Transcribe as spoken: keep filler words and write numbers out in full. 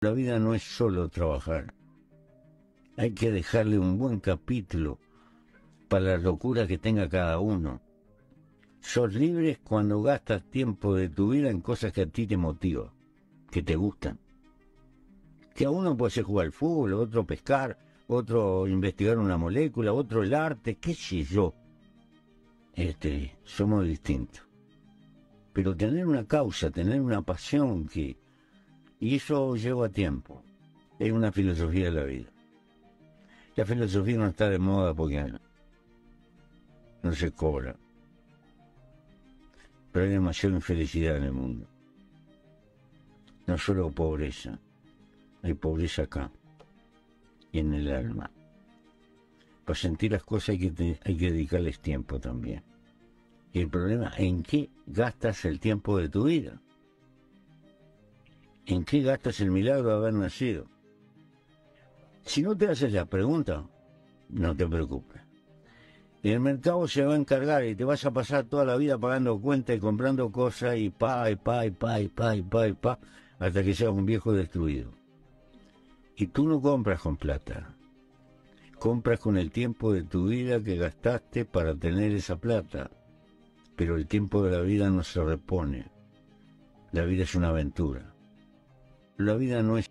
La vida no es solo trabajar. Hay que dejarle un buen capítulo para la locura que tenga cada uno. Sos libre cuando gastas tiempo de tu vida en cosas que a ti te motivan, que te gustan. Que a uno puede ser jugar al fútbol, otro pescar, otro investigar una molécula, otro el arte, qué sé yo. Este, somos distintos. Pero tener una causa, tener una pasión que... Y eso lleva tiempo. Es una filosofía de la vida. La filosofía no está de moda porque no se cobra. Pero hay demasiada infelicidad en el mundo. No solo pobreza. Hay pobreza acá. Y en el alma. Para sentir las cosas hay que, hay que dedicarles tiempo también. Y el problema es en qué gastas el tiempo de tu vida. ¿En qué gastas el milagro de haber nacido? Si no te haces la pregunta, no te preocupes. El mercado se va a encargar y te vas a pasar toda la vida pagando cuentas y comprando cosas y pa, y pa, y pa, y pa, y pa, y pa, hasta que seas un viejo destruido. Y tú no compras con plata. Compras con el tiempo de tu vida que gastaste para tener esa plata. Pero el tiempo de la vida no se repone. La vida es una aventura. La vida no es